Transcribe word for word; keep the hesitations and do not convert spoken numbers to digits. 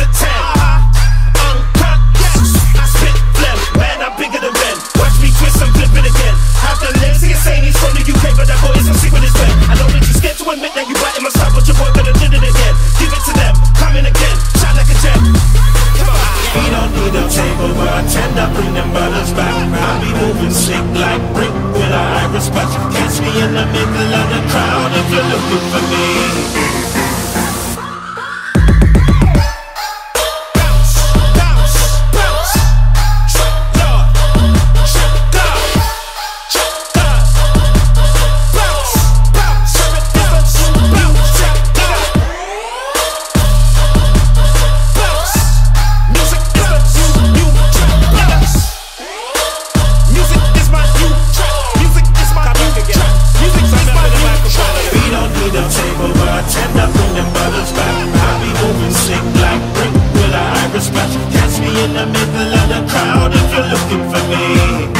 Attack. I'ma stop what your boy better did it again. Give it to them, coming again, shot like a jet. Come on. We don't need a table where I tend to bring them brothers back. I be moving slick like brick with an Irish patch. Catch me in the middle of the crowd if you're looking for me. Catch me in the middle of the crowd if you're looking for me.